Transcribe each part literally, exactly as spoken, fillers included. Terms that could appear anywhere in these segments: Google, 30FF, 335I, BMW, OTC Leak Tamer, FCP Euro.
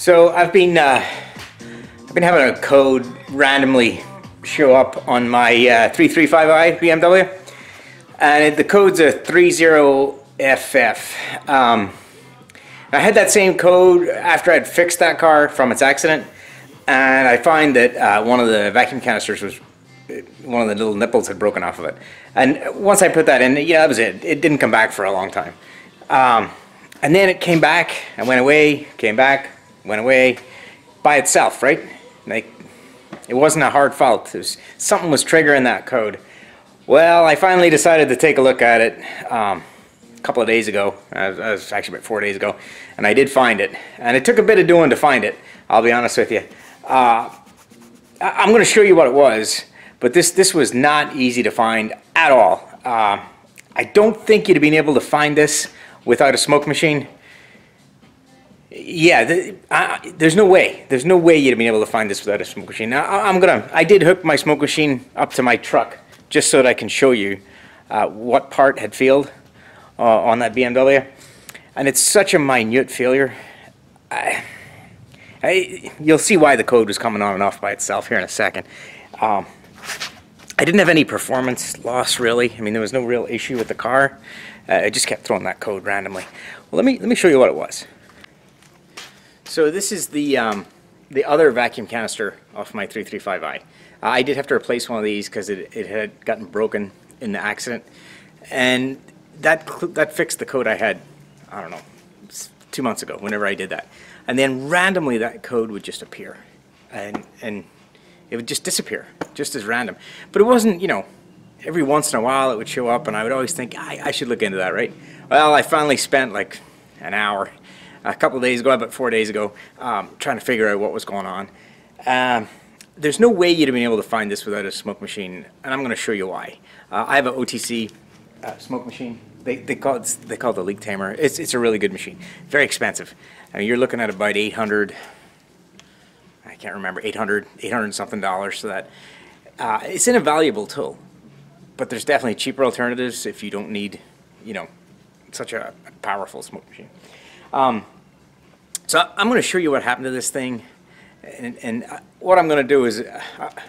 So I've been uh, I've been having a code randomly show up on my uh, three thirty-five I B M W, and the code's a thirty F F. Um, I had that same code after I'd fixed that car from its accident, and I find that uh, one of the vacuum canisters was, one of the little nipples had broken off of it. And once I put that in, yeah, that was it. It didn't come back for a long time. Um, and then it came back and went away, came back, went away by itself, right? Like, it wasn't a hard fault. It was, something was triggering that code. Well, I finally decided to take a look at it. Um, couple of days ago, I was, I was actually about four days ago, and I did find it, and it took a bit of doing to find it, I'll be honest with you. Uh, I'm going to show you what it was, but this this was not easy to find at all. Uh, I don't think you'd have been able to find this without a smoke machine. Yeah, the, I, there's no way. There's no way you'd have been able to find this without a smoke machine. Now, I, I'm gonna. I did hook my smoke machine up to my truck just so that I can show you uh, what part had failed. Uh, on that B M W, and it's such a minute failure. I, I, you'll see why the code was coming on and off by itself here in a second. Um, I didn't have any performance loss really. I mean, there was no real issue with the car. Uh, I just kept throwing that code randomly. Well, let me let me show you what it was. So this is the um, the other vacuum canister off my three thirty-five I. I did have to replace one of these because it it had gotten broken in the accident, and That, that fixed the code I had, I don't know, two months ago, whenever I did that. And then randomly that code would just appear. And, and it would just disappear, just as random. But it wasn't, you know, every once in a while it would show up, and I would always think, I, I should look into that, right? Well, I finally spent like an hour, a couple of days ago, about four days ago, um, trying to figure out what was going on. Um, there's no way you'd have been able to find this without a smoke machine, and I'm going to show you why. Uh, I have an O T C uh, smoke machine. They, they call it they call it the Leak Tamer. It's it's a really good machine. Very expensive. I mean, you're looking at about eight hundred. I can't remember eight hundred, eight hundred something dollars. So that uh, it's an invaluable tool. But there's definitely cheaper alternatives if you don't need, you know, such a powerful smoke machine. Um, so I'm going to show you what happened to this thing, and and what I'm going to do is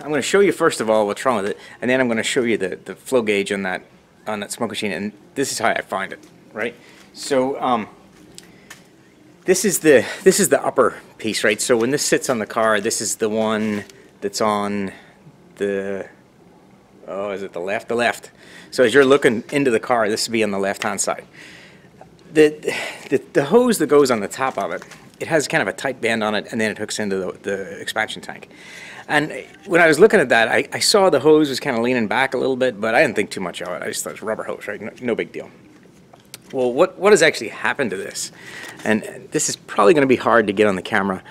I'm going to show you first of all what's wrong with it, and then I'm going to show you the the flow gauge on that. on that smoke machine, and this is how I find it, right? So um, this is the this is the upper piece, right? So when this sits on the car, this is the one that's on the oh is it the left the left so as you're looking into the car, this would be on the left hand side. The, the the hose that goes on the top of it, it has kind of a tight band on it, and then it hooks into the, the expansion tank. And when I was looking at that, I, I saw the hose was kind of leaning back a little bit, but I didn't think too much of it. I just thought it was a rubber hose, right? No, no big deal. Well, what, what has actually happened to this? And this is probably going to be hard to get on the camera,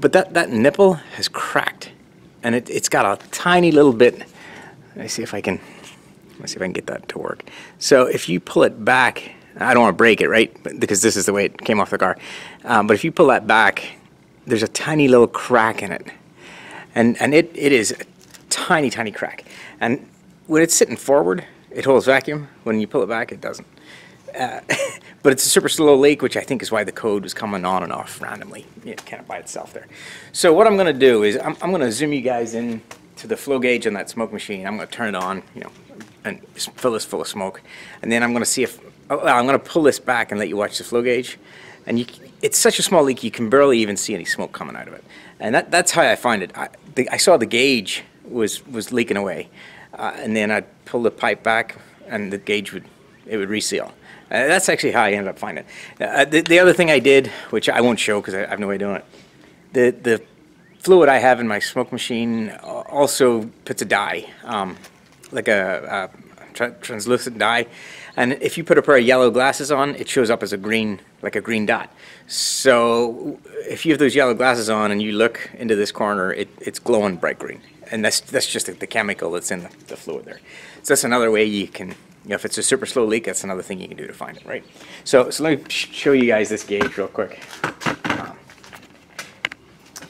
but that, that nipple has cracked. And it, it's got a tiny little bit. Let me see if I can, let's see if I can get that to work. So if you pull it back, I don't want to break it, right? Because this is the way it came off the car. Um, but if you pull that back, there's a tiny little crack in it. And, and it, it is a tiny, tiny crack. And when it's sitting forward, it holds vacuum. When you pull it back, it doesn't. Uh, but it's a super slow leak, which I think is why the code was coming on and off randomly, you know, kind of by itself there. So what I'm going to do is I'm, I'm going to zoom you guys in to the flow gauge on that smoke machine. I'm going to turn it on, you know, and fill this full of smoke. And then I'm going to see if, well, I'm going to pull this back and let you watch the flow gauge. And you, it's such a small leak, you can barely even see any smoke coming out of it. And that, that's how I find it. I, the, I saw the gauge was, was leaking away. Uh, and then I'd pull the pipe back, and the gauge would, it would reseal. Uh, that's actually how I ended up finding it. Uh, the, the other thing I did, which I won't show because I, I have no way of doing it, the, the fluid I have in my smoke machine also puts a dye, um, like a, a tra translucent dye. And if you put a pair of yellow glasses on, it shows up as a green, like a green dot. So if you have those yellow glasses on and you look into this corner, it, it's glowing bright green. And that's, that's just the, the chemical that's in the, the fluid there. So that's another way you can, you know, if it's a super slow leak, that's another thing you can do to find it, right? So, so let me show you guys this gauge real quick. Um,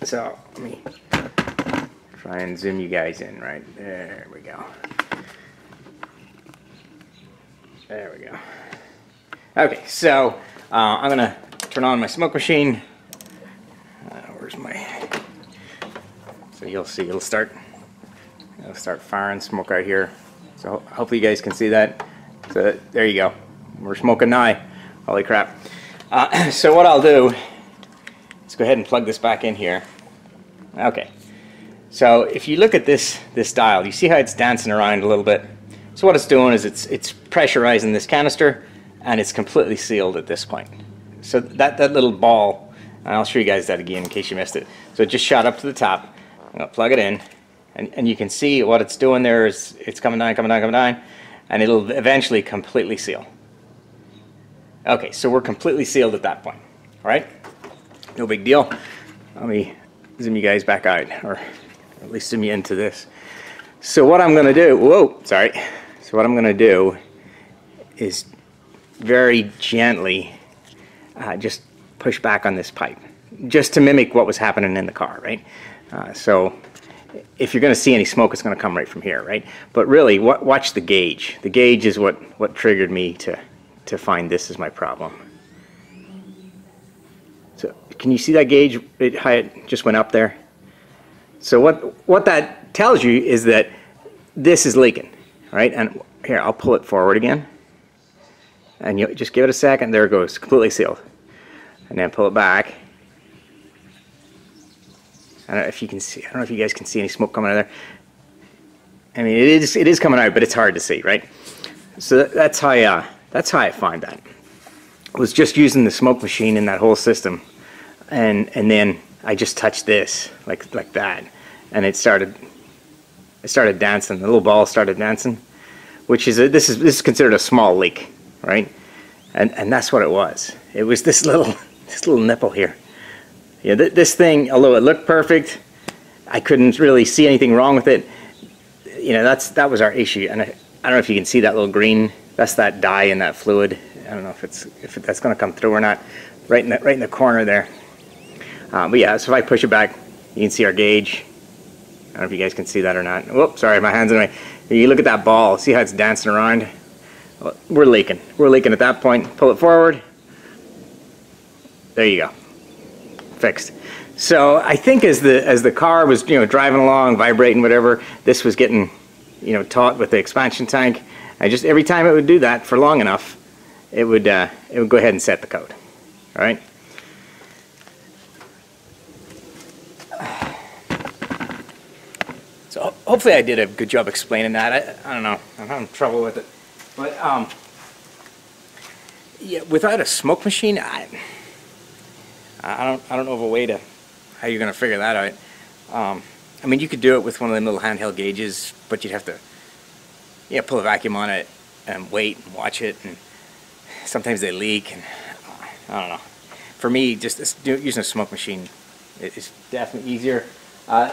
so let me try and zoom you guys in, right? There we go. There we go. Okay, so uh, I'm gonna turn on my smoke machine. So you'll see, it'll start, it'll start firing smoke right here. So hopefully you guys can see that. So there you go. We're smoking now. Holy crap. Uh, so what I'll do, let's go ahead and plug this back in here. Okay. So if you look at this this dial, you see how it's dancing around a little bit. So what it's doing is it's it's pressurizing this canister, and it's completely sealed at this point. So that that little ball, and I'll show you guys that again in case you missed it. So it just shot up to the top. I'm gonna plug it in, and and you can see what it's doing there is it's coming down, coming down, coming down, and it'll eventually completely seal. Okay, so we're completely sealed at that point. All right, no big deal. Let me zoom you guys back out, or at least zoom you into this. So what I'm gonna do, whoa, sorry. So what I'm gonna do is very gently uh, just push back on this pipe, just to mimic what was happening in the car, right? Uh, so if you're gonna see any smoke, it's gonna come right from here, right? But really, what, watch the gauge. The gauge is what, what triggered me to, to find this is my problem. So can you see that gauge, it, how it just went up there? So what what that tells you is that this is leaking, right? And here, I'll pull it forward again, and you just give it a second. There it goes, completely sealed. And then pull it back. I don't know if you can see. I don't know if you guys can see any smoke coming out of there. I mean, it is it is coming out, but it's hard to see, right? So that, that's how uh, that's how I find that. I was just using the smoke machine in that whole system, and and then I just touched this like like that, and it started it started dancing. The little ball started dancing, which is a, this is this is considered a small leak, right? And and that's what it was. It was this little this little nipple here. Yeah, th this thing, although it looked perfect, I couldn't really see anything wrong with it. You know, that's that was our issue. And I, I don't know if you can see that little green. That's that dye in that fluid. I don't know if it's if that's going to come through or not. Right in the, right in the corner there. Um, but yeah, so if I push it back, you can see our gauge. I don't know if you guys can see that or not. Whoops, sorry, my hand's in the way. You look at that ball, see how it's dancing around? Well, we're leaking. We're leaking at that point. Pull it forward. There you go. Fixed. So I think as the as the car was, you know, driving along, vibrating, whatever, this was getting, you know, taut with the expansion tank. I just every time it would do that for long enough, it would uh, it would go ahead and set the code. All right. So hopefully I did a good job explaining that. I, I don't know. I'm having trouble with it. But um, yeah, without a smoke machine, I I don't I don't know of a way to how you're gonna figure that out. Um, I mean, you could do it with one of them little handheld gauges, but you'd have to yeah pull a vacuum on it and wait and watch it, and sometimes they leak. And uh, I don't know. For me, just this, using a smoke machine is definitely easier. Uh,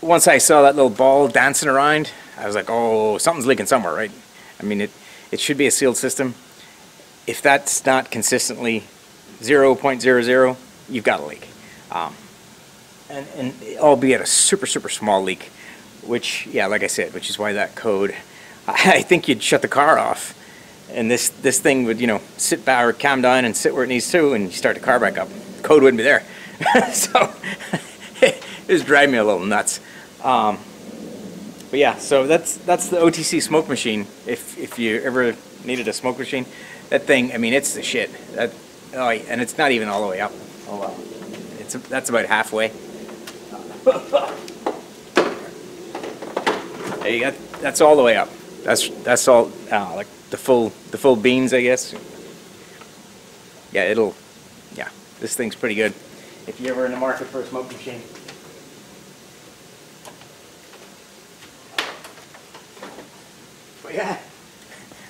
Once I saw that little ball dancing around, I was like, oh, something's leaking somewhere, right? I mean, it, it should be a sealed system. If that's not consistently zero point zero zero, you've got a leak. Um, and, and albeit a super, super small leak, which, yeah, like I said, which is why that code, I think you'd shut the car off, and this, this thing would, you know, sit back or calm down and sit where it needs to, and you start the car back up. Code wouldn't be there. So it was driving me a little nuts. Um, but yeah, so that's that's the O T C smoke machine. If if you ever needed a smoke machine, that thing, I mean, it's the shit. That, oh, and it's not even all the way up. Oh wow, it's that's about halfway. There you go. That's all the way up. That's that's all uh, like the full the full beans, I guess. Yeah, it'll. Yeah, this thing's pretty good. If you're ever in the market for a smoke machine. Yeah,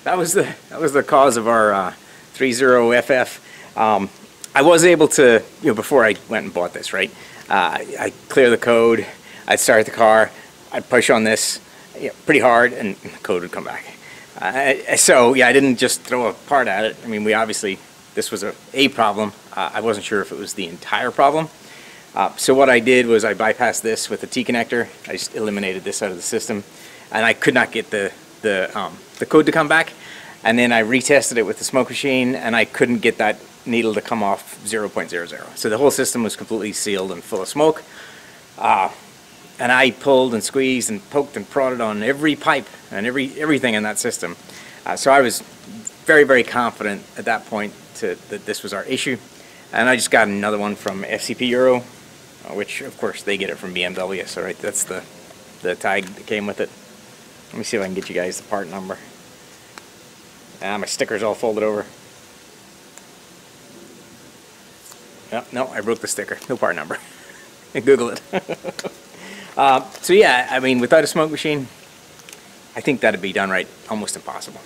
that was the that was the cause of our uh, three zero F F. Um, I was able to, you know, before I went and bought this, right? Uh, I clear the code. I'd start the car. I'd push on this, you know, pretty hard, and the code would come back. Uh, so yeah, I didn't just throw a part at it. I mean, we obviously this was a a problem. Uh, I wasn't sure if it was the entire problem. Uh, so what I did was I bypassed this with a T connector. I just eliminated this out of the system, and I could not get the The, um, the code to come back, and then I retested it with the smoke machine, and I couldn't get that needle to come off zero point zero zero. So the whole system was completely sealed and full of smoke, uh, and I pulled and squeezed and poked and prodded on every pipe and every everything in that system. Uh, so I was very, very confident at that point to, that this was our issue. And I just got another one from F C P Euro, which of course they get it from B M W, so right, that's the, the tag that came with it. Let me see if I can get you guys the part number. Ah, my sticker's all folded over. Oh, no, I broke the sticker. No part number. Google it. uh, so yeah, I mean, without a smoke machine, I think that'd be downright almost impossible.